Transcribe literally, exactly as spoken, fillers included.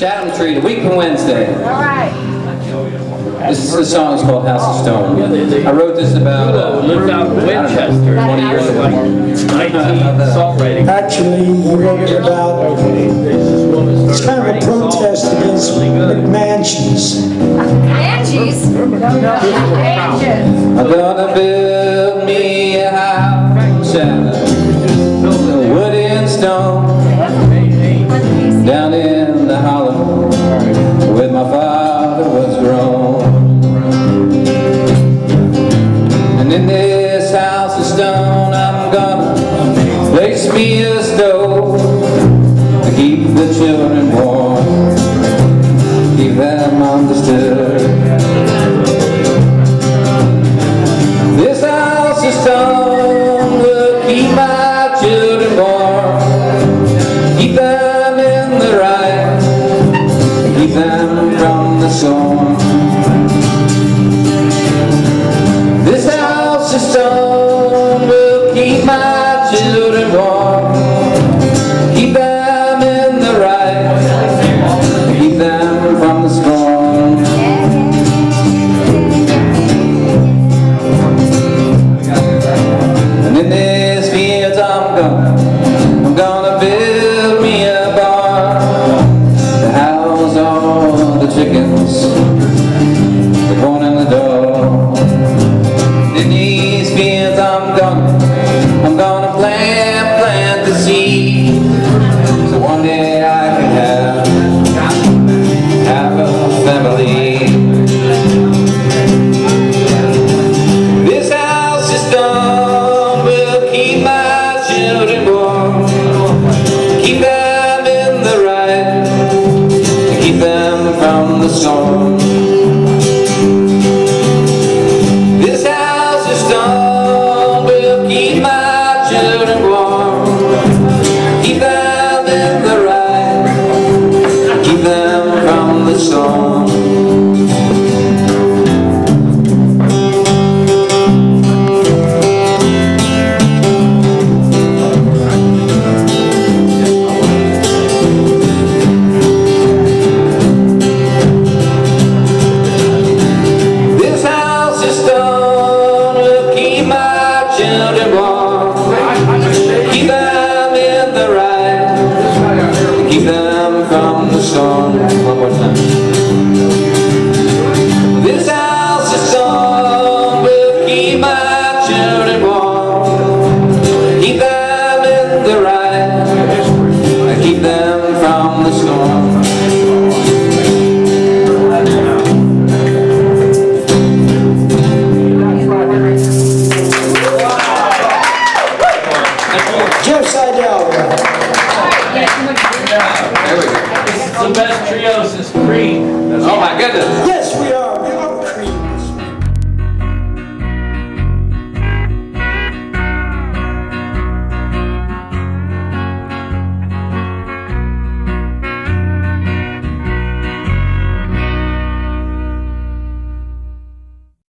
Chatham the Tree, the week from Wednesday. All right. This, this song is called House of Stone. I wrote this about uh, lived out in Winchester twenty years ago. nineteen songwriting. Actually, you wrote it about. It's kind of a protest against McMansions. McMansions. I'm gonna build me a house out of wood and stone. Down in the hollow where my father was grown. And in this house of stone I'm gonna place me a stove to keep the children warm, keep them undisturbed. This house of stone will keep my children warm, keep them keep them from the storm. This house of stone will keep my children warm, keep them in the right, keep them from the storm. And in these fields I'm gonna, I'm gonna build me a barn. All the chickens, the corn and the dough. In these fields I'm gonna, I'm gonna plant, plant the seed, so one day I can have, have a family. This house is done, will keep my children warm, keep them in the right, keep them from the storm. This house of stone will keep my children warm, keep them in the right, keep them from the storm. Keep them in the right.